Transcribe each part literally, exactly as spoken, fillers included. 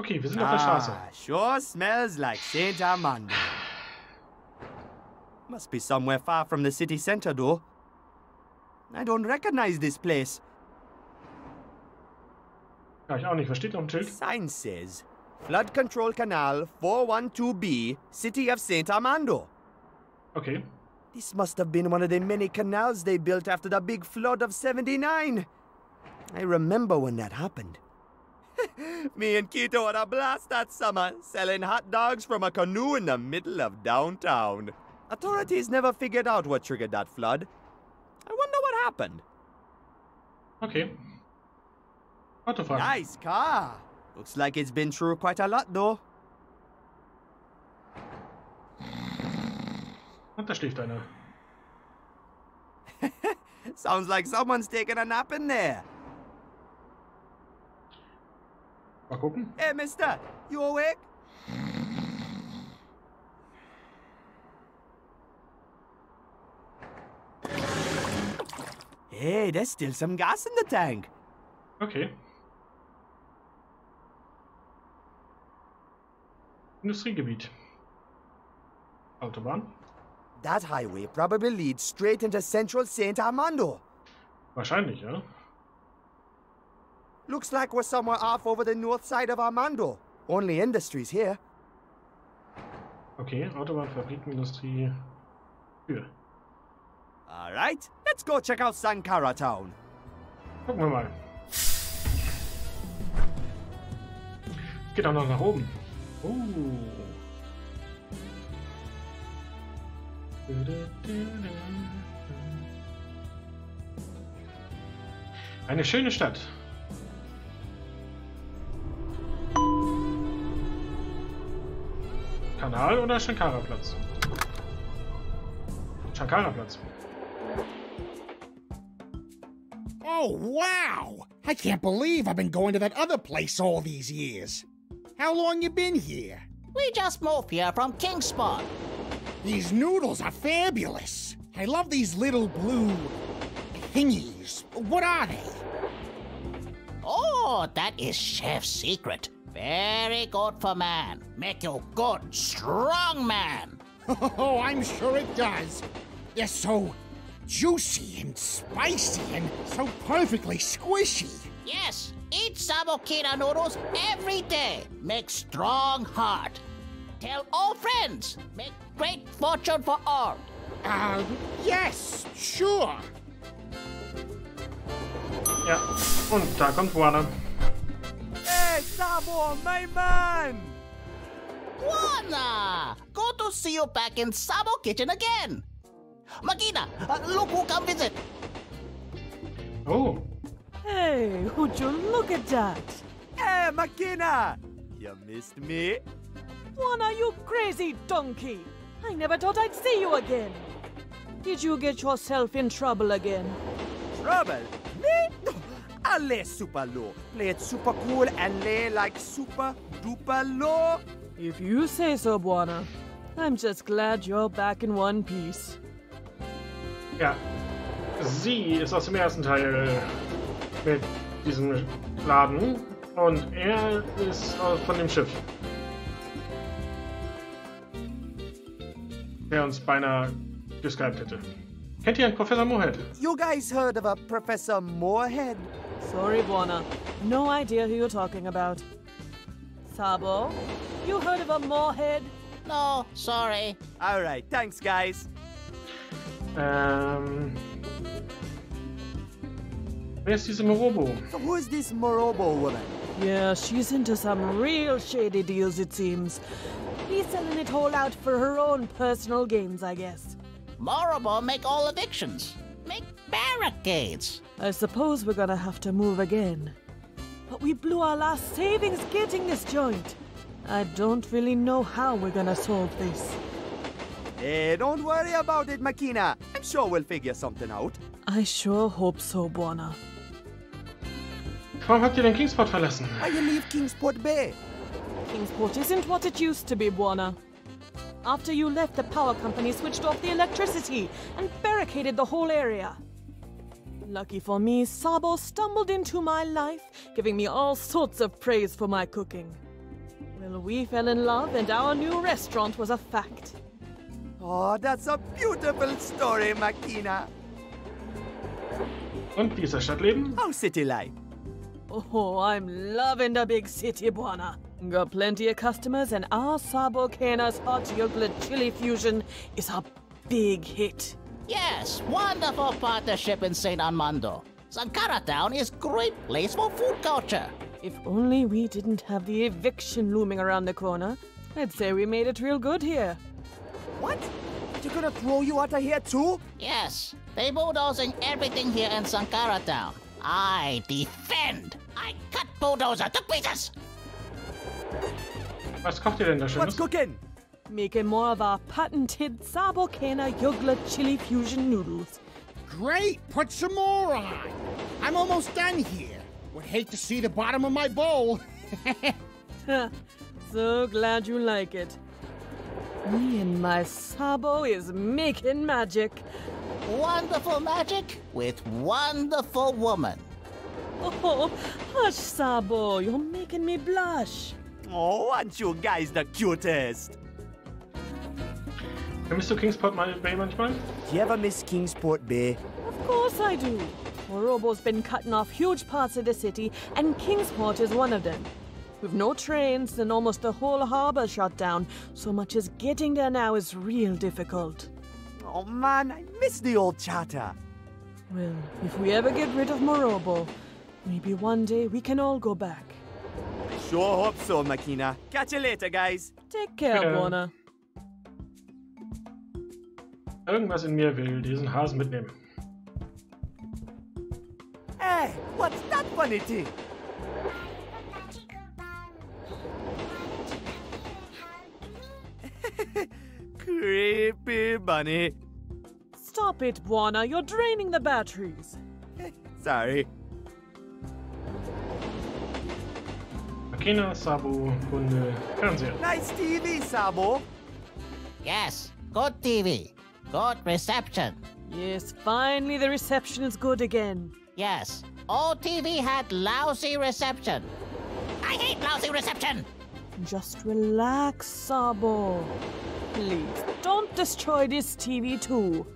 Okay, wir sind auf der Straße. Ah, sure smells like Saint Armando. Must be somewhere far from the city center, though. I don't recognize this place. Ja, ich auch nicht. Was steht noch im Schild? Sign says, Flood Control Canal four twelve B, City of Saint Armando. Okay. This must have been one of the many canals they built after the big flood of seventy-nine. I remember when that happened. Me and Kito had a blast that summer, selling hot dogs from a canoe in the middle of downtown. Authorities never figured out what triggered that flood. I wonder what happened. Okay. Autofahren. Nice car. Looks like it's been through quite a lot, though. Und da schläft einer. Sounds like someone's taking a nap in there. Mal gucken. Hey, mister, you awake? Hey, there's still some gas in the tank. Okay. Industriegebiet. Autobahn. That highway probably leads straight into central Saint Armando. Wahrscheinlich, ja. Looks like we're somewhere off over the north side of Armando. Only industries here. Okay, Autobahn, Fabrikenindustrie. Tür. All right, let's go check out Shankara Town. Gucken wir mal. Es geht auch noch nach oben. Oh. Eine schöne Stadt. Kanal oder Shankara Platz? Shankara Platz. Oh, wow! I can't believe I've been going to that other place all these years. How long you been here? We just moved here from Kingsport. These noodles are fabulous. I love these little blue thingies. What are they? Oh, that is chef's secret. Very good for man. Make you good, strong man. Oh, I'm sure it does. They're so juicy and spicy and so perfectly squishy. Yes, eat Samokina noodles every day. Make strong heart. Tell all friends. Make great fortune for all. Uh, yes, sure. Ja, und da kommt Juana. Hey, Sabo, my man! Juana! Good to see you back in Sabo Kitchen again. Makina, uh, look who come visit. Oh. Hey, would you look at that? Hey, Makina! You missed me? Juana, you crazy donkey! I never thought I'd see you again. Did you get yourself in trouble again? Trouble? Me? No. I lay super low. Play it super cool and lay like super duper low. If you say so, Juana. I'm just glad you're back in one piece. Ja, sie ist aus dem ersten Teil mit diesem Laden und er ist von dem Schiff. Der uns beinahe geskypt hätte. Kennt ihr einen Professor Moorhead? You guys heard of a Professor Moorhead? Sorry, Buona. No idea who you're talking about. Sabo, you heard of a Moorhead? No, sorry. All right, thanks, guys. Ähm... Wer ist diese Morobo? So who is this Morobo woman? Yeah, she's into some real shady deals, it seems. He's selling it all out for her own personal gains, I guess. Morobo make all evictions. Make barricades. I suppose we're gonna have to move again. But we blew our last savings getting this joint. I don't really know how we're gonna solve this. Hey, don't worry about it, Makina. I'm sure we'll figure something out. I sure hope so, Buona. Warum habt ihr denn Kingsport verlassen? Why you leave Kingsport Bay? Kingsport isn't what it used to be, Buona. After you left, the power company switched off the electricity and barricaded the whole area. Lucky for me, Sabo stumbled into my life, giving me all sorts of praise for my cooking. Well, we fell in love and our new restaurant was a fact. Oh, that's a beautiful story, Makina. Und wie ist das Stadtleben? How's city life? Oh, I'm loving the big city, Buana. Got plenty of customers, and our Sabo Kana's hot yogurt chili fusion is a big hit. Yes, wonderful partnership in Saint Armando. Shankara Town is a great place for food culture. If only we didn't have the eviction looming around the corner, I'd say we made it real good here. What? They're gonna throw you out of here too? Yes, they're bulldozing everything here in Shankara Town. I defend! I cut bulldozer to pieces! Was kocht ihr denn da schön? What's cooking? Making more of our patented Sabo Kana Yogla Chili Fusion noodles. Great! Put some more on! I'm almost done here. Would hate to see the bottom of my bowl. So glad you like it. Me and my Sabo is making magic. Wonderful magic with wonderful woman. Oh, hush, Sabo. You're making me blush. Oh, aren't you guys the cutest? You miss Kingsport Bay manchmal? Do you ever miss Kingsport Bay? Of course I do. Morobo's been cutting off huge parts of the city, and Kingsport is one of them. With no trains and almost the whole harbor shut down, so much as getting there now is real difficult. Oh man, I miss the old charter. Well, if we ever get rid of Morobo, maybe one day we can all go back. I sure hope so, Makina. Catch you later, guys. Take care, yeah. Warner. Irgendwas in mir will diesen Hasen mitnehmen. Hey, what's that funny thing? Creepy bunny. Stop it, Buana. You're draining the batteries. Sorry. Makina, Sabo, Hunde, Fernseher. Nice T V, Sabo. Yes, good T V. Good reception. Yes, finally the reception is good again. Yes, old T V had lousy reception. I hate lousy reception. Just relax, Sabo. Please, don't destroy this T V too.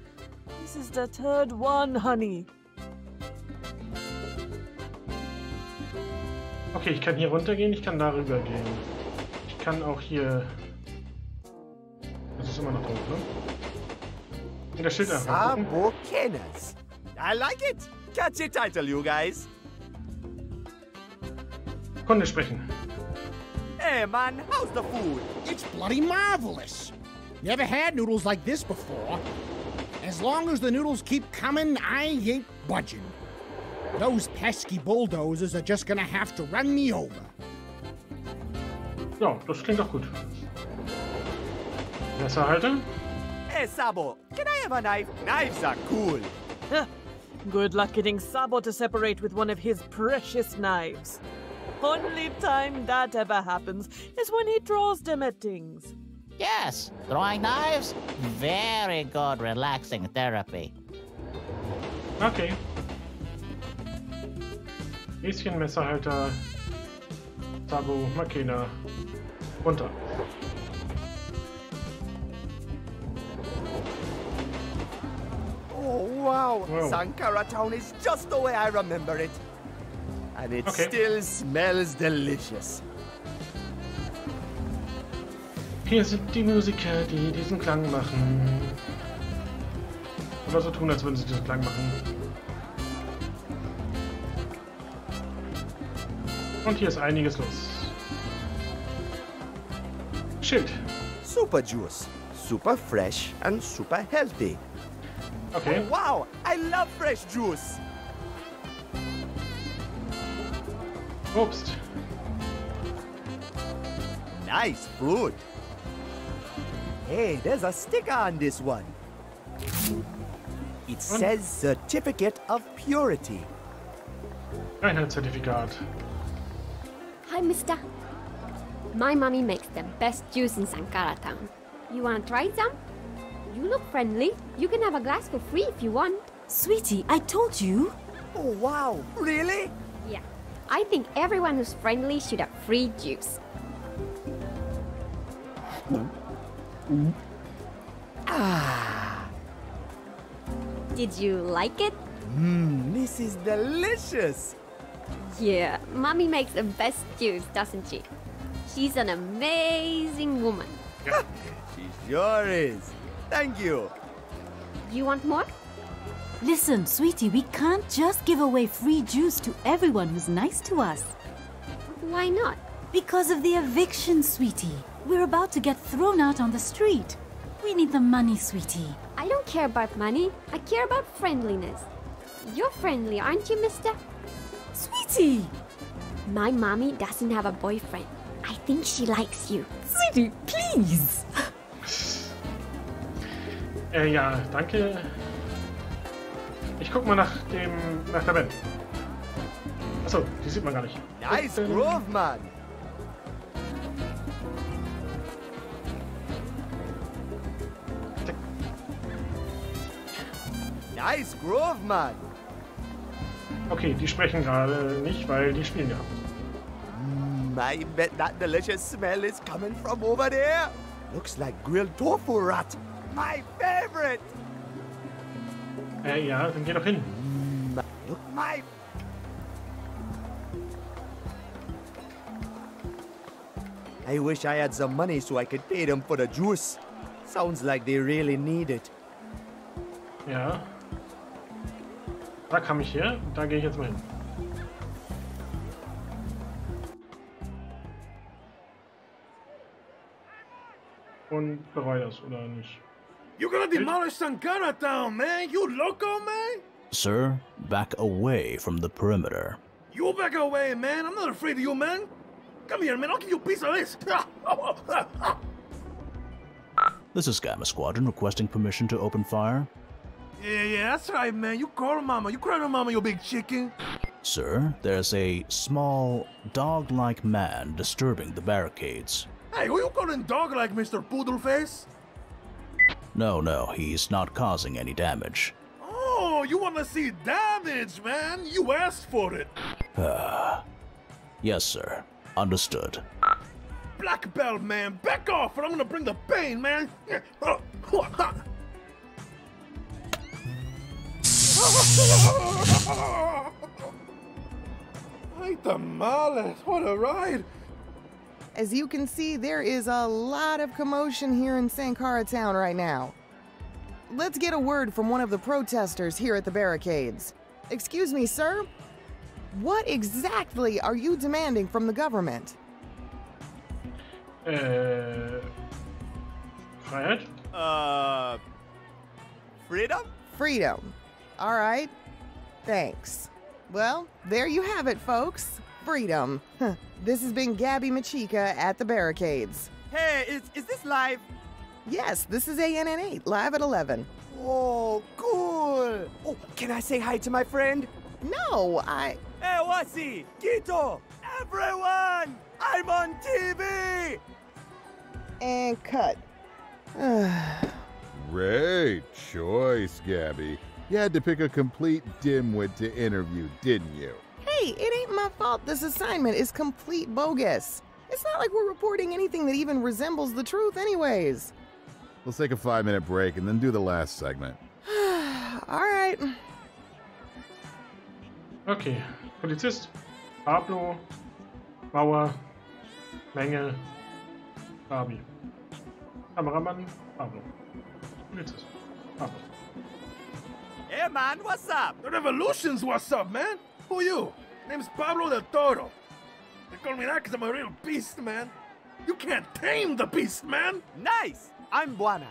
This is the third one, honey. Okay, ich kann hier runtergehen, ich kann darüber gehen. Ich kann auch hier... Das ist immer noch drauf, ne? In der Schilder. Sabo Kenners. I like it. Catchy title, you guys. Kunde sprechen. Hey man, how's the food? It's bloody marvelous. Never had noodles like this before. As long as the noodles keep coming, I ain't budging. Those pesky bulldozers are just gonna have to run me over. Ja, das klingt doch gut. Messerhalter? Hey Sabo, can I have a knife? Knives are cool. Good luck getting Sabo to separate with one of his precious knives. Only time that ever happens is when he draws them at things. Yes, throwing knives, very good relaxing therapy. Okay. Häschen, Messerhalter, Sabo, Makina, runter. Oh wow, wow. Shankara Town is just the way I remember it. And it okay. still smells delicious. Hier sind die Musiker, die diesen Klang machen. Oder so tun, als würden sie diesen Klang machen. Und hier ist einiges los. Schild. Super juice. Super fresh and super healthy. Okay. Oh, wow, I love fresh juice. Obst. Nice fruit. Hey, there's a sticker on this one. It Und? Says Certificate of Purity. Reinheitszertifikat. Hi, mister. My mommy makes the best juice in Shankara Town. You want to try some? You look friendly. You can have a glass for free if you want. Sweetie, I told you. Oh, wow. Really? Yeah. I think everyone who's friendly should have free juice. Ah. Did you like it? Mmm, this is delicious! Yeah, Mommy makes the best stews, doesn't she? She's an amazing woman. She sure is. Thank you. You want more? Listen, sweetie, we can't just give away free juice to everyone who's nice to us. Why not? Because of the eviction, sweetie. We're about to get thrown out on the street. We need the money, sweetie. I don't care about money. I care about friendliness. You're friendly, aren't you, mister? Sweetie! My mommy doesn't have a boyfriend. I think she likes you. Sweetie, please! Äh, ja, danke. Ich guck mal nach dem... nach der Wand. Achso, die sieht man gar nicht. Nice Groove, Mann! Nice Groove, Mann! Okay, die sprechen gerade nicht, weil die spielen ja. I bet that delicious smell is coming from over there. Looks like grilled tofu rat. My favorite! Äh, ja, dann geh doch hin. Look, my... I wish I had some money so I could pay them for the juice. Sounds like they really need it. Ja. Da kam ich her, da gehe ich jetzt mal hin. Und bereue das, oder nicht? You're gonna demolish Shankara Town, man! You loco, man! Sir, back away from the perimeter. You back away, man! I'm not afraid of you, man! Come here, man! I'll give you a piece of this! This is Gamma Squadron requesting permission to open fire. Yeah, yeah, that's right, man. You call mama. You cry to mama, you big chicken. Sir, there's a small, dog-like man disturbing the barricades. Hey, who you calling dog-like, Mister Poodleface? No, no, he's not causing any damage. Oh, you want to see damage, man? You asked for it. Uh, yes, sir. Understood. Black belt, man. Back off, or I'm gonna bring the pain, man. Ay, tamales. What a ride. As you can see, there is a lot of commotion here in Shankara Town right now. Let's get a word from one of the protesters here at the barricades. Excuse me, sir? What exactly are you demanding from the government? Uh... Fred? Uh... Freedom? Freedom. All right. Thanks. Well, there you have it, folks. Freedom. Huh. This has been Gabby Machica at the barricades. Hey, is, is this live? Yes, this is A N N eight, live at eleven. Oh, cool. Oh, can I say hi to my friend? No, I... Hey, Wasi, Kito, everyone! I'm on T V! And cut. Great choice, Gabby. You had to pick a complete dimwit to interview, didn't you? Hey, it ain't my fault this assignment is complete bogus. It's not like we're reporting anything that even resembles the truth anyways. Let's take a five-minute break and then do the last segment. All right. Okay, Polizist, Pablo, Mauer, Menge, Gabi. Kameramann, Pablo. Polizist, Pablo. Hey man, what's up? The revolution's what's up, man? Who are you? Name's Pablo del Toro. They call me that because I'm a real beast, man. You can't tame the beast, man. Nice. I'm Buana.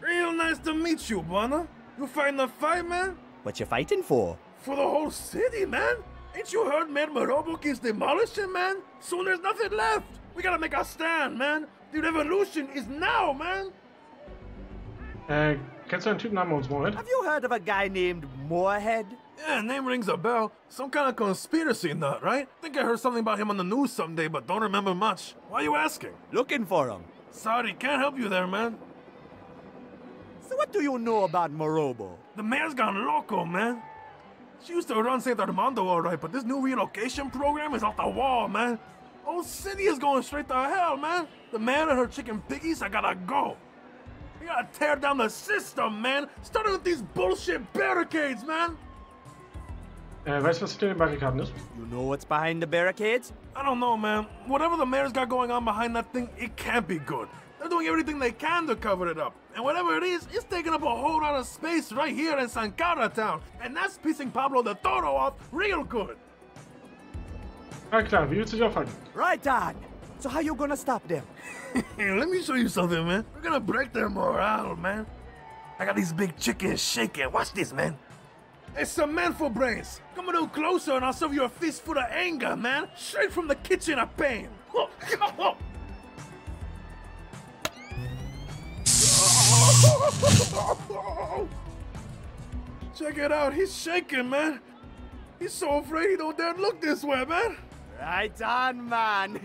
Real nice to meet you, Buana. You fighting a fight, man? What you fighting for? For the whole city, man. Ain't you heard, man, Morobo keeps demolishing, man? Soon there's nothing left. We gotta make our stand, man. The revolution is now, man. Uh, kennst du einen Typen namens Moorhead? Have you heard of a guy named Moorhead? Yeah, name rings a bell. Some kind of conspiracy nut, right? Think I heard something about him on the news someday, but don't remember much. Why are you asking? Looking for him. Sorry, can't help you there, man. So what do you know about Morobo? The mayor's gone loco, man. She used to run Saint Armando all right, but this new relocation program is off the wall, man. Whole city is going straight to hell, man. The man and her chicken piggies, I gotta go. We gotta tear down the system, man. Starting with these bullshit barricades, man. Uh, weißt du, was hinter den Barrikaden ist? You know what's behind the barricades? I don't know, man. Whatever the mayor's got going on behind that thing, it can't be good. They're doing everything they can to cover it up. And whatever it is, it's taking up a whole lot of space right here in Shankara Town. And that's pissing Pablo del Toro off real good. Na klar, wie willst du dich aufhalten? Right on! So how you gonna stop them? Let me show you something, man. We're gonna break their morale, man. I got these big chickens shaking. Watch this, man. It's cement for brains. Come a little closer and I'll serve you a fist full of anger, man. Straight from the kitchen of pain. Check it out, he's shaking, man. He's so afraid he don't dare look this way, man. Right on, man.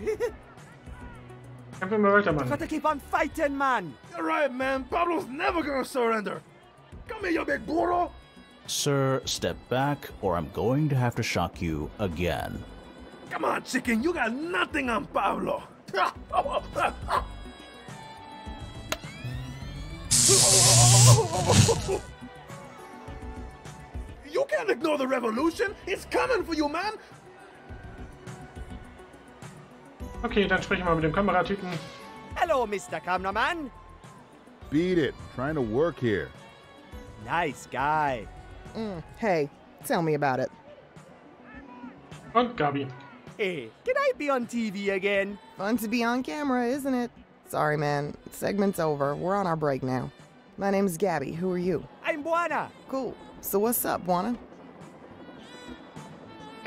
I've got to keep on fighting, man. You're right, man. Pablo's never gonna surrender. Come here, you big burro. Sir, step back, or I'm going to have to shock you again. Come on, chicken, you got nothing on Pablo. You can't ignore the revolution. It's coming for you, man. Okay, dann sprechen wir mit dem Kameratypen. Hello, Mister Cameraman. Beat it. Trying to work here. Nice guy. Mm, hey, tell me about it. Und Gabby. Hey, can I be on T V again? Fun to be on camera, isn't it? Sorry, man. Segment's over. We're on our break now. My name's Gabby. Who are you? I'm Buana. Cool. So what's up, Buana?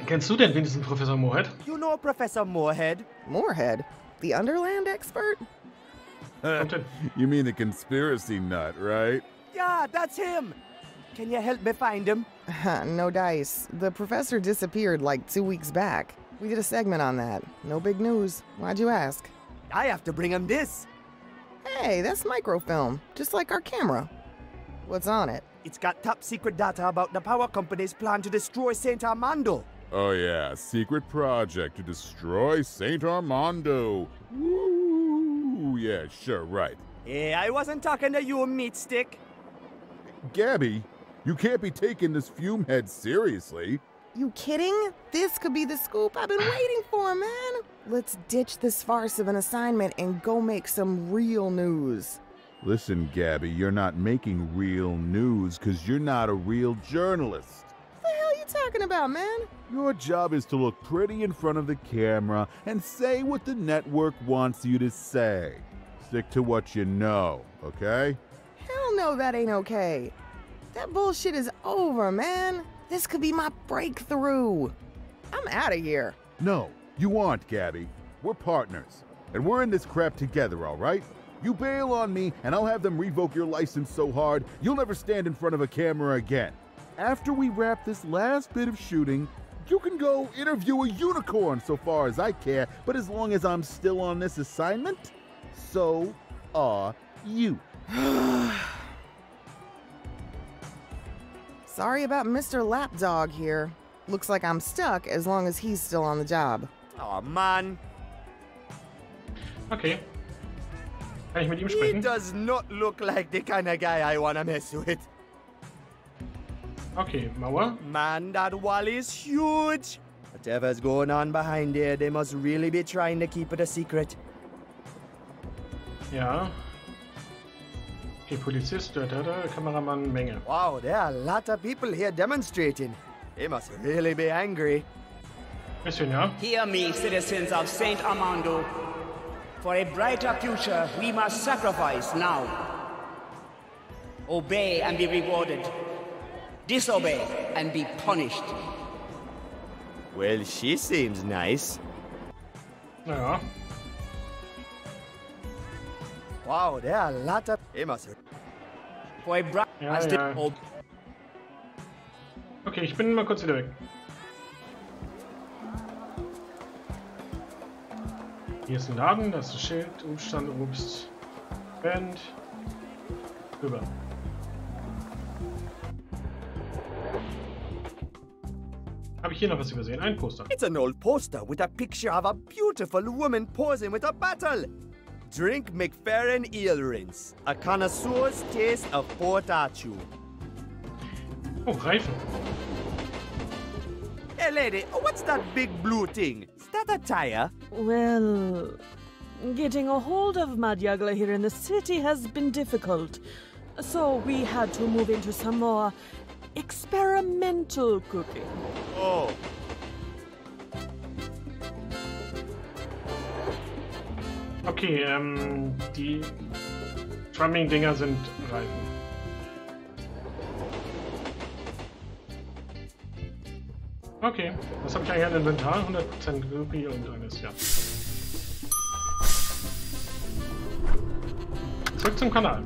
Kennst du denn wenigstens Professor Moorhead? You know Professor Moorhead? Moorhead? The Underland expert? You mean the conspiracy nut, right? Yeah, that's him. Can you help me find him? No dice. The professor disappeared like two weeks back. We did a segment on that. No big news. Why'd you ask? I have to bring him this. Hey, that's microfilm, just like our camera. What's on it? It's got top-secret data about the power company's plan to destroy Saint Armando. Oh yeah, secret project to destroy Saint Armando. Woo! Yeah, sure, right. Hey, I wasn't talking to you, meat stick. Gabby? You can't be taking this fume head seriously. You kidding? This could be the scoop I've been waiting for, man. Let's ditch this farce of an assignment and go make some real news. Listen, Gabby, you're not making real news because you're not a real journalist. What the hell are you talking about, man? Your job is to look pretty in front of the camera and say what the network wants you to say. Stick to what you know, okay? Hell no, that ain't okay. That bullshit is over, man. This could be my breakthrough. I'm out of here. No, you aren't, Gabby. We're partners, and we're in this crap together, all right? You bail on me, and I'll have them revoke your license so hard, you'll never stand in front of a camera again. After we wrap this last bit of shooting, you can go interview a unicorn so far as I care, but as long as I'm still on this assignment, so are you. Sorry about Mister Lapdog here. Looks like I'm stuck as long as he's still on the job. Oh man. Okay. Kann ich mit ihm sprechen? He does not look like the kind of guy I wanna mess with. Okay, Mauer. Man, that wall is huge. Whatever's going on behind there, they must really be trying to keep it a secret. Yeah. Okay, Polizist, da, da, da, Kameramann, Menge. Wow, there are a lot of people here demonstrating. They must really be angry. Bisschen, ja? Hear me, citizens of Saint Armando. For a brighter future, we must sacrifice now. Obey and be rewarded. Disobey and be punished. Well, she seems nice. Ja. Wow, there are a lot of... For a bra ja, ja. Okay, ich bin mal kurz wieder weg. Hier ist ein Laden, das ist ein Schild, Umstand, Obst, Band, rüber. Hab habe ich hier noch was übersehen? Ein Poster. It's an old poster with a picture of a beautiful woman posing with a bottle. Drink McFerrin Eel Rinse, a connoisseur's taste of Port Archu. Oh, Reifen. Hey, lady, what's that big blue thing? Is that a tire? Well, getting a hold of Mad Yagla here in the city has been difficult. So we had to move into some more experimental cooking. Oh. Okay, ähm, die Drumming-Dinger sind Reifen. Okay, was habe ich eigentlich an Inventar? hundert Prozent Ruby und alles, ja. Zurück zum Kanal.